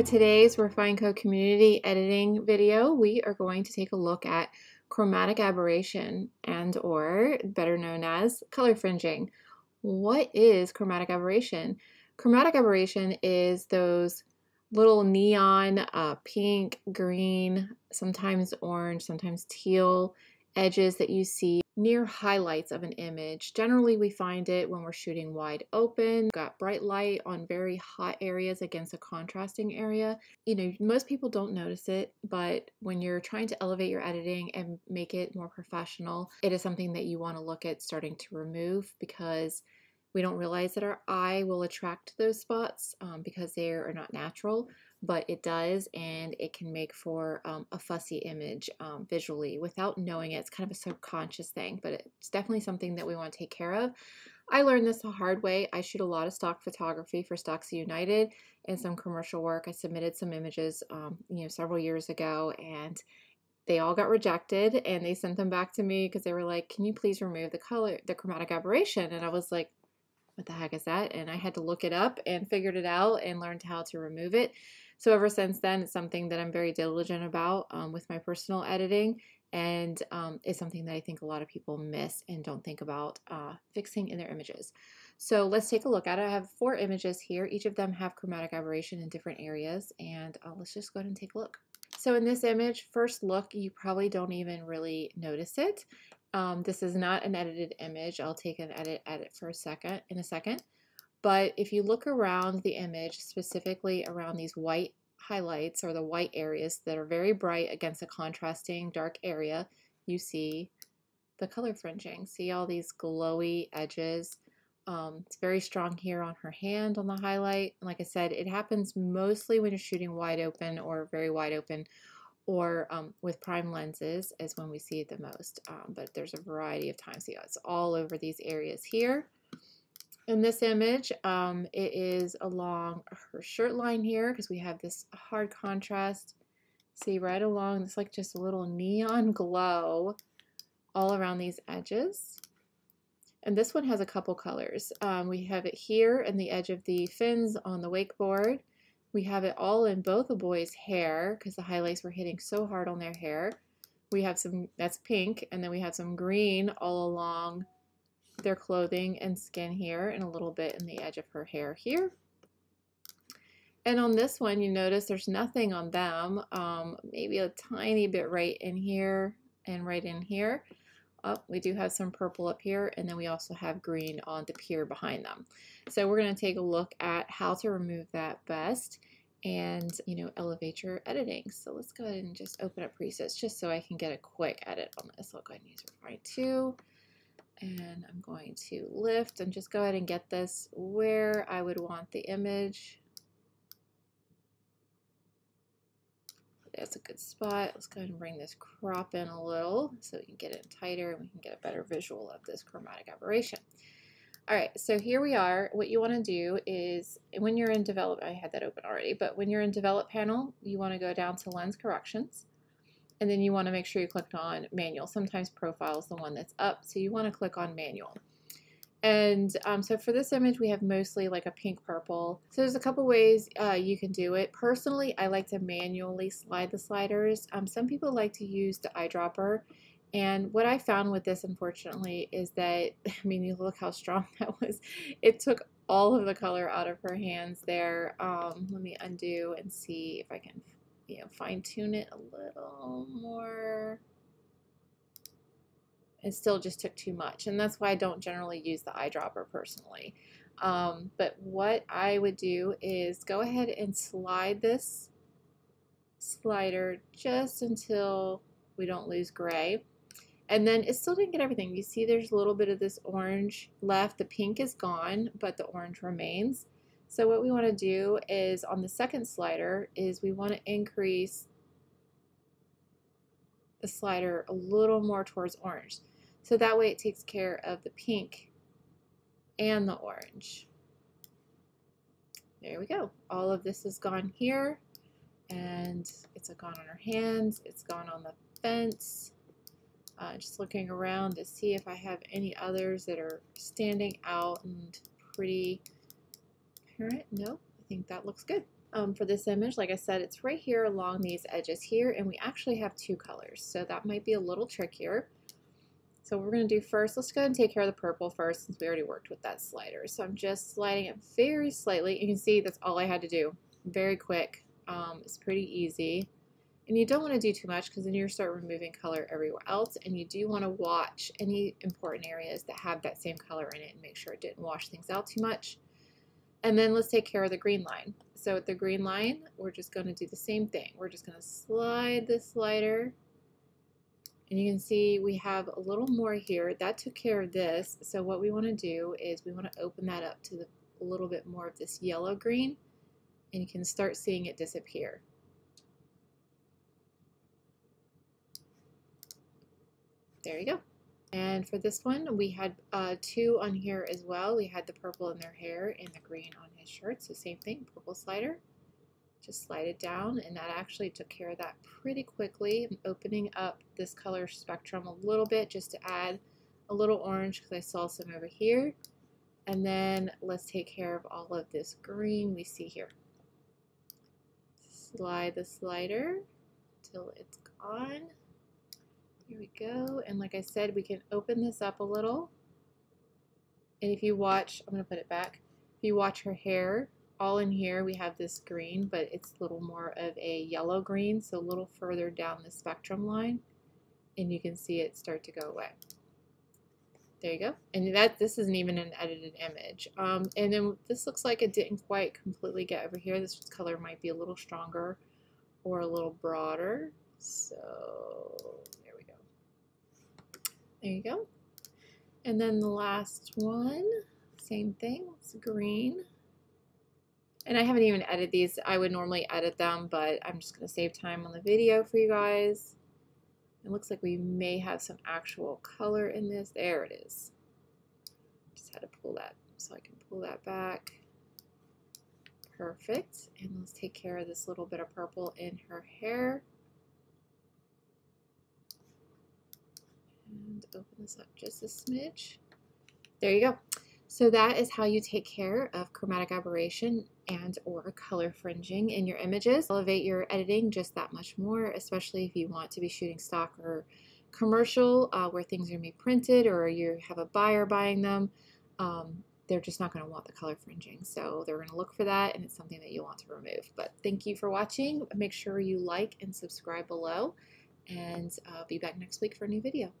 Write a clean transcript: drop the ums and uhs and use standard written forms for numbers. For today's Refined Co community editing video, we are going to take a look at chromatic aberration and or better known as color fringing. What is chromatic aberration? Chromatic aberration is those little neon, pink, green, sometimes orange, sometimes teal edges that you see near highlights of an image. Generally, we find it when we're shooting wide open, got bright light on very hot areas against a contrasting area. You know, most people don't notice it, but when you're trying to elevate your editing and make it more professional, it is something that you want to look at starting to remove because we don't realize that our eye will attract those spots because they are not natural, but it does, and it can make for a fussy image visually without knowing it. It's kind of a subconscious thing, but it's definitely something that we want to take care of. I learned this the hard way. I shoot a lot of stock photography for Stocksy United and some commercial work. I submitted some images several years ago, and they all got rejected, and they sent them back to me because they were like, "Can you please remove the chromatic aberration?" And I was like, what the heck is that? And I had to look it up and figured it out and learned how to remove it. So ever since then, it's something that I'm very diligent about with my personal editing, and it's something that I think a lot of people miss and don't think about fixing in their images. So let's take a look at it. I have four images here. Each of them have chromatic aberration in different areas, and let's just go ahead and take a look. So in this image, first look, you probably don't even really notice it. This is not an edited image. I'll take an edit at it for a second. But if you look around the image, specifically around these white highlights or the white areas that are very bright against a contrasting dark area, you see the color fringing. See all these glowy edges. It's very strong here on her hand on the highlight. And like I said, it happens mostly when you're shooting wide open or very wide open, or with prime lenses is when we see it the most, but there's a variety of times. So yeah, it's all over these areas here. In this image, it is along her shirt line here because we have this hard contrast. See right along, it's like just a little neon glow all around these edges. And this one has a couple colors. We have it here in the edge of the fins on the wakeboard. We have it all in both the boys' hair because the highlights were hitting so hard on their hair. We have some, that's pink, and then we have some green all along their clothing and skin here, and a little bit in the edge of her hair here. And on this one, you notice there's nothing on them, maybe a tiny bit right in here and right in here. Oh, we do have some purple up here, and then we also have green on the pier behind them. So we're going to take a look at how to remove that best and, you know, elevate your editing. So let's go ahead and just open up presets just so I can get a quick edit on this. I'll go ahead and use Refined 2, and I'm going to lift and just go ahead and get this where I would want the image. That's a good spot. Let's go ahead and bring this crop in a little so we can get it tighter and we can get a better visual of this chromatic aberration. All right, so here we are. What you want to do is when you're in develop, I had that open already, but when you're in develop panel, you want to go down to lens corrections, and then you want to make sure you clicked on manual. Sometimes profile is the one that's up, so you want to click on manual. And so for this image, we have mostly like a pink purple. So there's a couple ways you can do it. Personally, I like to manually slide the sliders. Some people like to use the eyedropper. And what I found with this, unfortunately, is that, I mean, you look how strong that was. It took all of the color out of her hands there. Let me undo and see if I can, you know, fine tune it a little more. It still just took too much, and that's why I don't generally use the eyedropper personally. But what I would do is go ahead and slide this slider just until we don't lose gray. And then it still didn't get everything. You see there's a little bit of this orange left. The pink is gone, but the orange remains. So what we want to do is on the second slider is we want to increase the slider a little more towards orange. So that way it takes care of the pink and the orange. There we go. All of this is gone here, and it's gone on her hands, it's gone on the fence. Just looking around to see if I have any others that are standing out and pretty. All right, no, I think that looks good. for this image. Like I said, it's right here along these edges here, and we actually have two colors, so that might be a little trickier. So what we're going to do first, let's go ahead and take care of the purple first, since we already worked with that slider. So I'm just sliding it very slightly. You can see that's all I had to do. Very quick. It's pretty easy. And you don't want to do too much, because then you start removing color everywhere else, and you do want to watch any important areas that have that same color in it and make sure it didn't wash things out too much. And then let's take care of the green line. So with the green line, we're just going to do the same thing. We're just going to slide the slider. And you can see we have a little more here. That took care of this. So what we want to do is we want to open that up to a little bit more of this yellow-green, and you can start seeing it disappear. There you go. And for this one, we had two on here as well. We had the purple in their hair and the green on his shirt. So same thing, purple slider. Just slide it down, and that actually took care of that pretty quickly. I'm opening up this color spectrum a little bit just to add a little orange, because I saw some over here. And then let's take care of all of this green we see here. Slide the slider till it's gone. Here we go. And like I said, we can open this up a little. And if you watch, I'm going to put it back. If you watch her hair, all in here we have this green, but it's a little more of a yellow green, so a little further down the spectrum line, and you can see it start to go away. There you go. And this isn't even an edited image. And then this looks like it didn't quite completely get over here. This color might be a little stronger or a little broader. So there we go. There you go. And then the last one, same thing, it's green. And I haven't even edited these. I would normally edit them, but I'm just going to save time on the video for you guys. It looks like we may have some actual color in this. There it is. Just had to pull that, so I can pull that back. Perfect. And let's take care of this little bit of purple in her hair. And open this up just a smidge. There you go. So that is how you take care of chromatic aberration and or color fringing in your images. Elevate your editing just that much more, especially if you want to be shooting stock or commercial where things are going to be printed or you have a buyer buying them. They're just not going to want the color fringing. So they're going to look for that, and it's something that you want to remove. But thank you for watching. Make sure you like and subscribe below, and I'll be back next week for a new video.